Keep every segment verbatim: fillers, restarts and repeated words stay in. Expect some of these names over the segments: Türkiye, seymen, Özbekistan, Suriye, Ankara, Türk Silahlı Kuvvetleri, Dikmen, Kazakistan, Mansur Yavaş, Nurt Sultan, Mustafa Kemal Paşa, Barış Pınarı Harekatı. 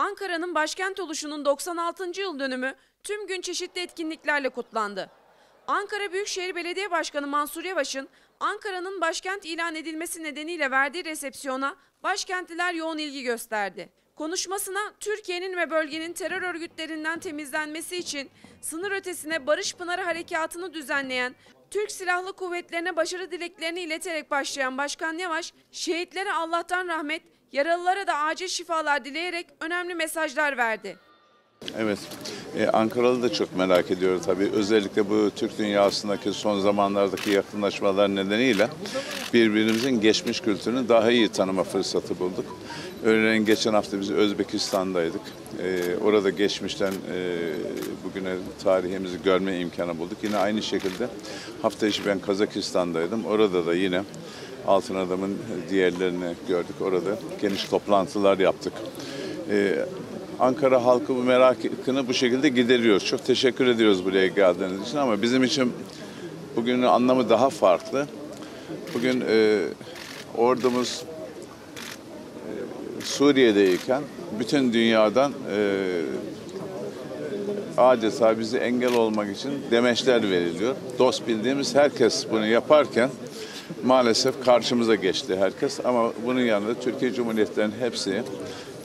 Ankara'nın başkent oluşunun doksan altıncı yıl dönümü tüm gün çeşitli etkinliklerle kutlandı. Ankara Büyükşehir Belediye Başkanı Mansur Yavaş'ın Ankara'nın başkent ilan edilmesi nedeniyle verdiği resepsiyona başkentliler yoğun ilgi gösterdi. Konuşmasına Türkiye'nin ve bölgenin terör örgütlerinden temizlenmesi için sınır ötesine Barış Pınarı Harekatı'nı düzenleyen Türk Silahlı Kuvvetlerine başarı dileklerini ileterek başlayan Başkan Yavaş, şehitlere Allah'tan rahmet, yaralılara da acil şifalar dileyerek önemli mesajlar verdi. Evet, e, Ankaralı da çok merak ediyor tabii. Özellikle bu Türk dünyasındaki son zamanlardaki yakınlaşmalar nedeniyle birbirimizin geçmiş kültürünü daha iyi tanıma fırsatı bulduk. Örneğin geçen hafta biz Özbekistan'daydık. E, orada geçmişten e, bugüne tarihimizi görme imkanı bulduk. Yine aynı şekilde hafta içi ben Kazakistan'daydım. Orada da yine Altın Adam'ın diğerlerini gördük. Orada geniş toplantılar yaptık. E, Ankara halkı bu merakını bu şekilde gideriyoruz. Çok teşekkür ediyoruz buraya geldiğiniz için ama bizim için bugünün anlamı daha farklı. Bugün e, ordumuz e, Suriye'deyken bütün dünyadan e, adeta bizi engel olmak için demeçler veriliyor. Dost bildiğimiz herkes bunu yaparken maalesef karşımıza geçti herkes ama bunun yanında Türkiye Cumhuriyetleri'nin hepsi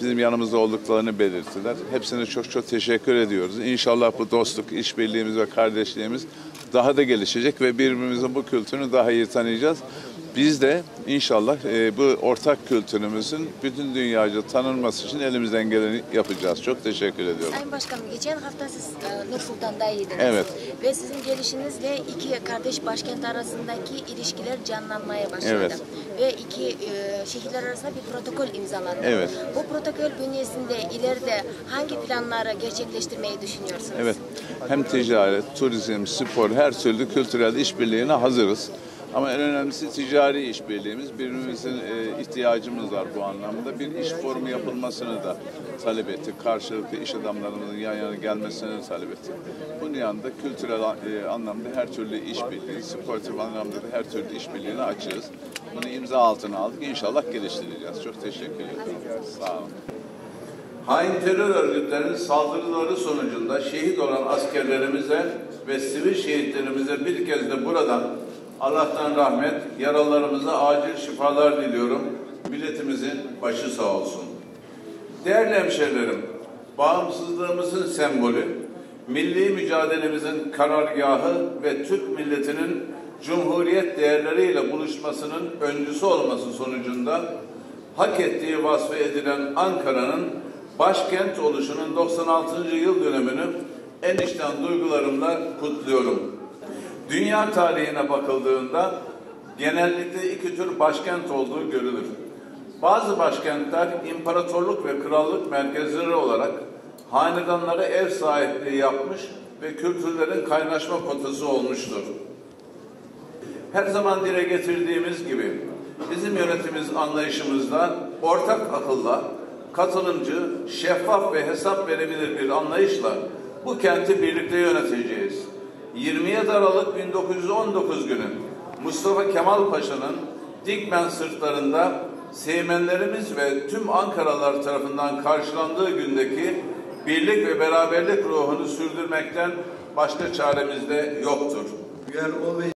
bizim yanımızda olduklarını belirttiler. Hepsine çok çok teşekkür ediyoruz. İnşallah bu dostluk, işbirliğimiz ve kardeşliğimiz daha da gelişecek ve birbirimizin bu kültürünü daha iyi tanıyacağız. Biz de inşallah bu ortak kültürümüzün bütün dünyaca tanınması için elimizden geleni yapacağız. Çok teşekkür ediyorum. Sayın Başkanım, geçen hafta siz Nurt Sultan'daydınız. Evet. Ve sizin gelişinizle iki kardeş başkent arasındaki ilişkiler canlanmaya başladı. Evet. Ve iki şehirler arasında bir protokol imzalandı. Evet. Bu protokol bünyesinde ileride hangi planları gerçekleştirmeyi düşünüyorsunuz? Evet. Hem ticaret, turizm, spor, her türlü kültürel işbirliğine hazırız. Ama en önemlisi ticari işbirliğimiz. Birbirimizin e, ihtiyacımız var bu anlamda. Bir iş forumu yapılmasını da talep ettik. Karşılıklı iş adamlarımızın yan yana gelmesini talep ettik. Bunun yanında kültürel e, anlamda her türlü işbirliği, sportif anlamda da her türlü işbirliğini açıyoruz. Bunu imza altına aldık. İnşallah geliştireceğiz. Çok teşekkür ederim. Sağ olun. Hain terör örgütlerinin saldırıları sonucunda şehit olan askerlerimize ve sivil şehitlerimize bir kez de buradan Allah'tan rahmet, yaralarımıza acil şifalar diliyorum. Milletimizin başı sağ olsun. Değerli hemşehrilerim, bağımsızlığımızın sembolü, milli mücadelemizin karargahı ve Türk milletinin cumhuriyet değerleriyle buluşmasının öncüsü olması sonucunda hak ettiği vasfı edilen Ankara'nın başkent oluşunun doksan altıncı yıl dönümünü en içten duygularımla kutluyorum. Dünya tarihine bakıldığında genellikle iki tür başkent olduğu görülür. Bazı başkentler imparatorluk ve krallık merkezleri olarak hanedanlara ev sahipliği yapmış ve kültürlerin kaynaşma kotası olmuştur. Her zaman dile getirdiğimiz gibi bizim yönetimimiz anlayışımızda ortak akılla, katılımcı, şeffaf ve hesap verebilir bir anlayışla bu kenti birlikte yöneteceğiz. yirmi yedi Aralık bin dokuz yüz on dokuz günü Mustafa Kemal Paşa'nın Dikmen sırtlarında seymenlerimiz ve tüm Ankaralılar tarafından karşılandığı gündeki birlik ve beraberlik ruhunu sürdürmekten başka çaremiz de yoktur.